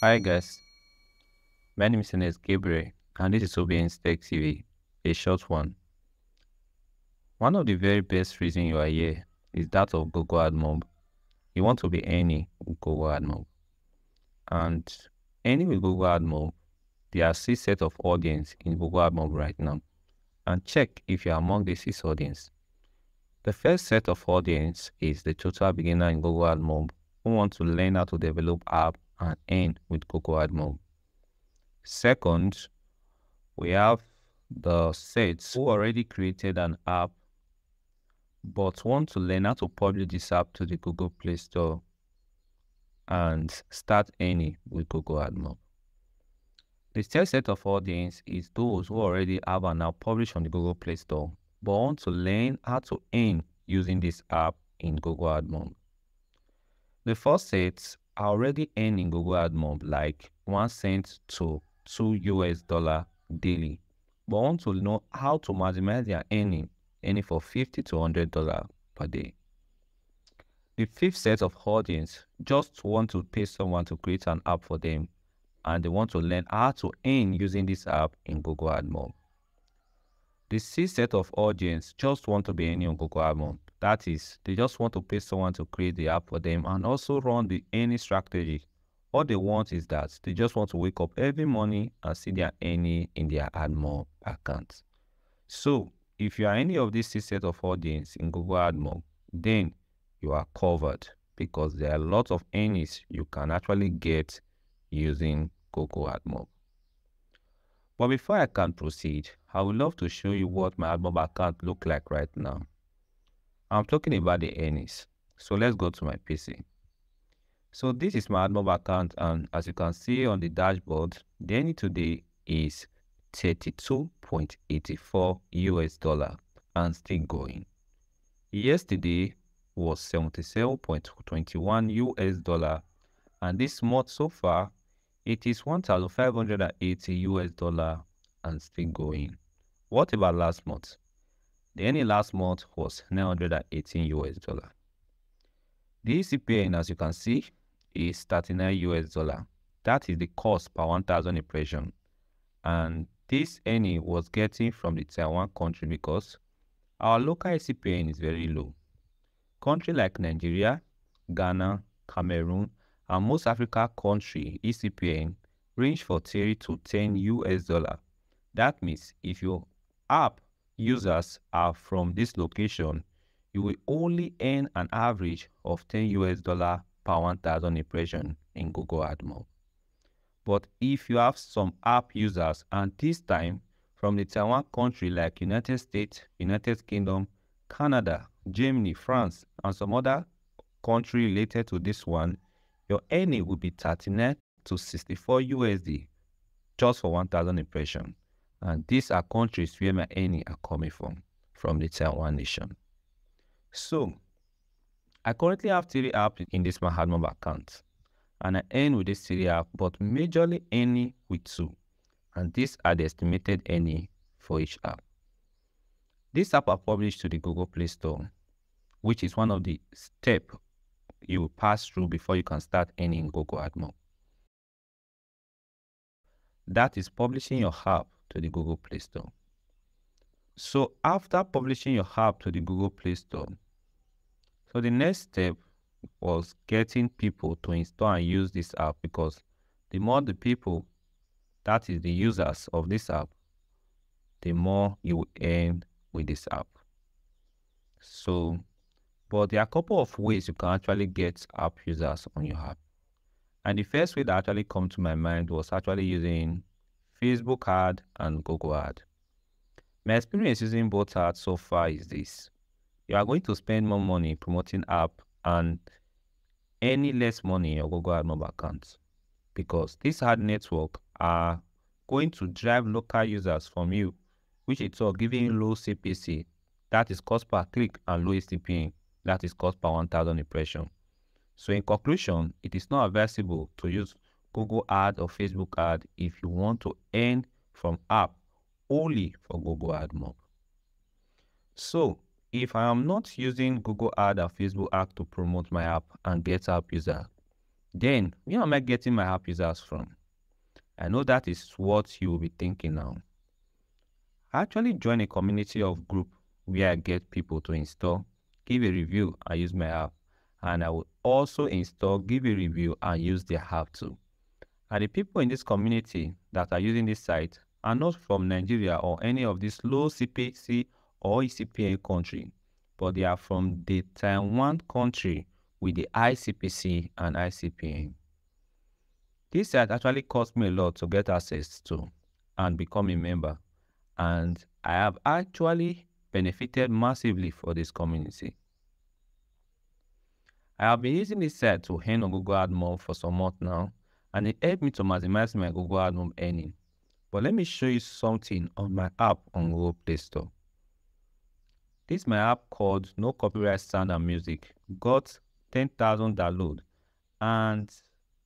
Hi guys, my name is Enes Gabriel and this is Obi Nsteck TV, a short one. One of the very best reasons you are here is that of Google AdMob. You want to be any with Google AdMob. And any with Google AdMob, there are 6 sets of audience in Google AdMob right now. And check if you are among the 6 audience. The first set of audience is the total beginner in Google AdMob who want to learn how to develop app and end with Google AdMob. Second, we have the sets who already created an app but want to learn how to publish this app to the Google Play Store and start any with Google AdMob. The third set of audience is those who already have an app published on the Google Play Store but want to learn how to end using this app in Google AdMob. The fourth set are already earning Google AdMob like 1 cent to $2 daily, but want to know how to maximize their earning for $50 to $100 per day. The fifth set of audience just want to pay someone to create an app for them, and they want to learn how to earn using this app in Google AdMob. The sixth set of audience just want to be earning on Google AdMob. That is, they just want to pay someone to create the app for them and also run the earning strategy. All they want is that they just want to wake up every morning and see their earning in their AdMob account. So, if you are any of these 6 set of audience in Google AdMob, then you are covered because there are a lot of earnings you can actually get using Google AdMob. But before I can proceed, I would love to show you what my AdMob account looks like right now. I'm talking about the earnings, so let's go to my PC. So this is my AdMob account, and as you can see on the dashboard, the earning today is $32.84 and still going. Yesterday was $77.21, and this month so far, it is $1,580 and still going. What about last month? The earning last month was $918. The ECPN, as you can see, is $39. That is the cost per 1,000 impression. And this earning was getting from the Tier 1 country because our local ECPN is very low. Country like Nigeria, Ghana, Cameroon, and most Africa country ECPN range for $30 to $10. That means if your app users are from this location, you will only earn an average of $10 per 1,000 impression in Google AdMob. But if you have some app users, and this time from the Tier 1 country like United States, United Kingdom, Canada, Germany, France, and some other country related to this one, your earning will be $39 to $64 just for 1,000 impression. And these are countries where my earnings are coming from the Tier 1 nation. So, I currently have 3 apps in this my AdMob account, and I earn with this 3 apps, but majorly earning with 2. And these are the estimated earnings for each app. This app are published to the Google Play Store, which is one of the steps you will pass through before you can start earning Google AdMob. That is publishing your app to the Google Play Store. So after publishing your app to the Google Play Store, so the next step was getting people to install and use this app, because the more the people, that is the users of this app, the more you will earn with this app. So, but there are a couple of ways you can actually get app users on your app. And the first way that actually come to my mind was actually using Facebook ad and Google ad. My experience using both ads so far is this: you are going to spend more money promoting app and any less money in your Google AdMob account, because this ad network are going to drive local users from you, which is giving you low CPC, that is cost per click, and low ECPM, that is cost per 1,000 impression. So in conclusion, it is not advisable to use Google ad or Facebook ad if you want to earn from app only for Google AdMob. So if I am not using Google ad or Facebook ad to promote my app and get app user, Then, where am I getting my app users from? I know that is what you will be thinking now. I actually join a community of group where I get people to install, give a review, and use my app. And I will also install, give a review, and use the app too. And the people in this community that are using this site are not from Nigeria or any of these low CPC or ECPA country, but they are from the Taiwan country with the ICPC and ICPA. This site actually cost me a lot to get access to and become a member, and I have actually benefited massively for this community. I have been using this site to earn on Google AdMob for some months now, and it helped me to maximize my Google AdMob earning. But let me show you something on my app on Google Play Store. This is my app called No Copyright Sound and Music. Got 10,000 downloads, and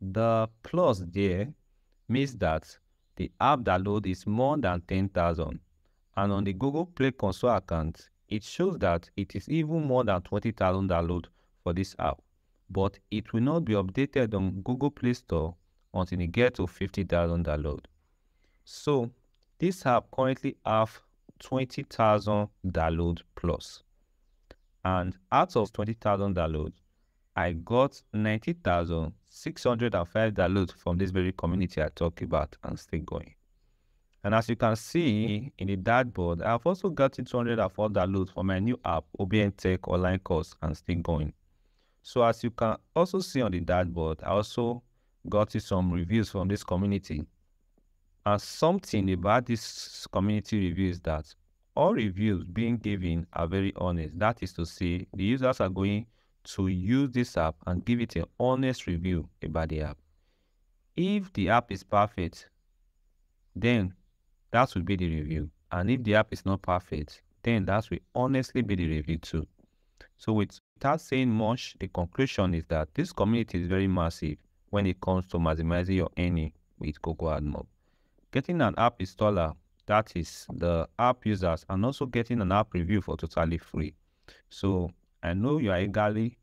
the plus there means that the app download is more than 10,000. And on the Google Play Console account, it shows that it is even more than 20,000 downloads for this app. But it will not be updated on Google Play Store until it gets to 50,000 downloads. So this app currently have 20,000 download plus, and out of 20,000 downloads, I got 90,605 downloads from this very community I talk about and still going. And as you can see in the dashboard, I've also gotten 204 downloads for my new app, OBN Tech Online Course, and still going. So as you can also see on the dashboard, I also got some reviews from this community. And something about this community review is that all reviews being given are very honest. That is to say, the users are going to use this app and give it an honest review about the app. If the app is perfect, then that will be the review. And if the app is not perfect, then that will honestly be the review too. So without saying much, the conclusion is that this community is very massive when it comes to maximizing your earning with Google AdMob. Getting an app installer, that is the app users, and also getting an app review for totally free. So I know you eagerly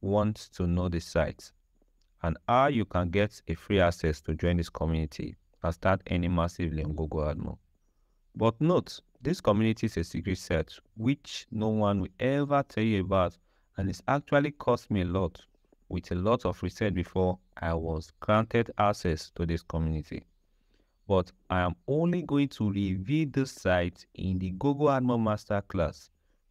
want to know the site and how you can get a free access to join this community and start earning massively on Google AdMob. But note, this community is a secret site which no one will ever tell you about, and it's actually cost me a lot with a lot of research before I was granted access to this community. But I am only going to reveal this site in the Google AdMob Masterclass,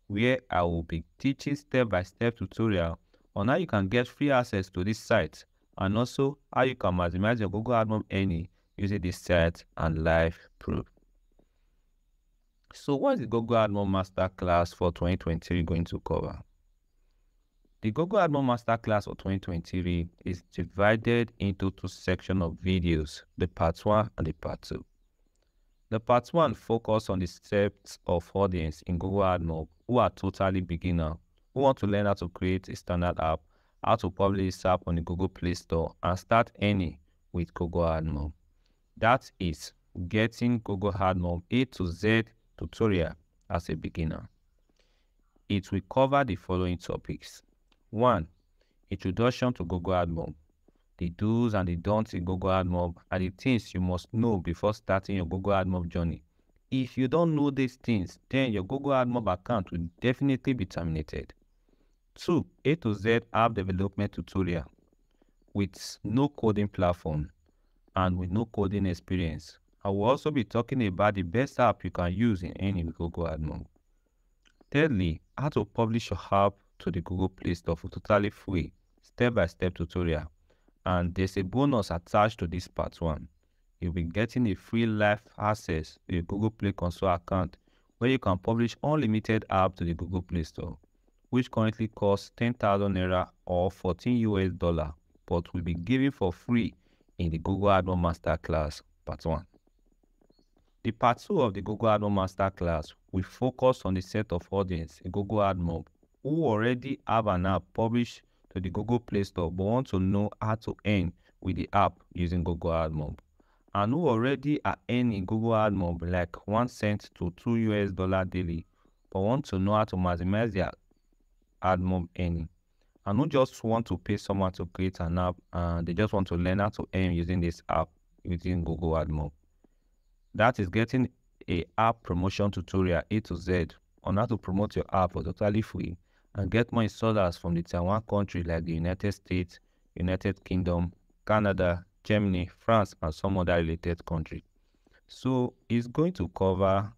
where I will be teaching step-by-step tutorial on how you can get free access to this site, and also how you can maximize your Google AdMob earning using this site and live proof. So what is the Google AdMob Masterclass for 2023 going to cover? The Google AdMob Masterclass for 2023 is divided into two sections of videos, the part 1 and the part 2. The part 1 focuses on the steps of audience in Google AdMob who are totally beginner, who want to learn how to create a standard app, how to publish this app on the Google Play Store and start earning with Google AdMob. That is getting Google AdMob A to Z tutorial as a beginner. It will cover the following topics. 1. Introduction to Google AdMob. The do's and the don'ts in Google AdMob are the things you must know before starting your Google AdMob journey. If you don't know these things, then your Google AdMob account will definitely be terminated. 2. A to Z app development tutorial with no coding platform and with no coding experience. I will also be talking about the best app you can use in any Google AdMob. Thirdly, how to publish your app to the Google Play Store for totally free step-by-step tutorial, and there's a bonus attached to this part 1. You'll be getting a free live access to your Google Play Console account where you can publish unlimited app to the Google Play Store, which currently costs 10,000 Naira or $14, but will be given for free in the Google AdMob Masterclass part 1. The part 2 of the Google AdMob Masterclass will focus on the set of audience in Google AdMob who already have an app published to the Google Play Store but want to know how to earn with the app using Google AdMob, and who already are earning Google AdMob like $0.01 to $2 daily but want to know how to maximize their AdMob earning, I don't just want to pay someone to create an app, they just want to learn how to earn using this app within Google AdMob. That is getting an app promotion tutorial A to Z on how to promote your app for totally free and get more installers from the Tier 1 country like the United States, United Kingdom, Canada, Germany, France, and some other related countries. So it's going to cover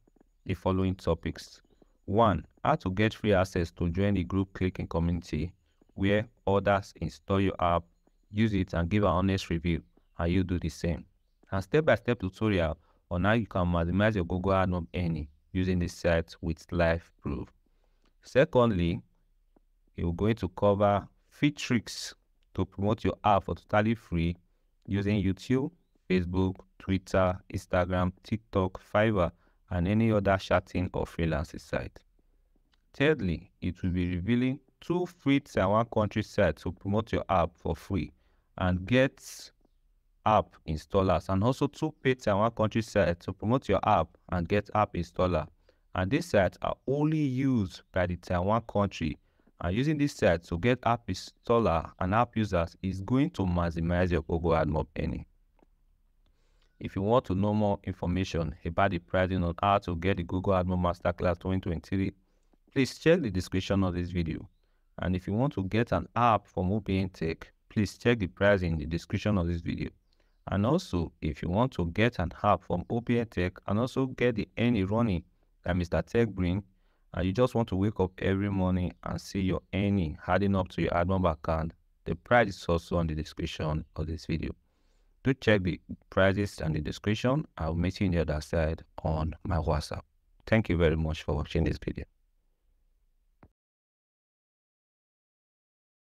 the following topics. 1. How to get free access to join the group clicking community where others install your app, use it, and give an honest review, and you do the same. And step-by-step tutorial on how you can maximize your Google AdMob earning using the site with live proof. Secondly, you're going to cover free tricks to promote your app for totally free using YouTube, Facebook, Twitter, Instagram, TikTok, Fiverr, and any other chatting or freelancing site. Thirdly, it will be revealing 2 free Tier 1 country sites to promote your app for free and get app installers, and also 2 paid Tier 1 country sites to promote your app and get app installer. And these sites are only used by the Tier 1 country. And using this site to get app installer and app users is going to maximize your Google AdMob earning. If you want to know more information about the pricing on how to get the Google AdMob Masterclass 2023, please check the description of this video. And if you want to get an app from OBN Tech, please check the price in the description of this video. And also, if you want to get an app from OBN Tech and also get the earning running that Mr. Tech brings, and you just want to wake up every morning and see your earning adding up to your AdMob account, the price is also on the description of this video. Do check the prices and the description. I'll meet you on the other side on my WhatsApp. Thank you very much for watching this video.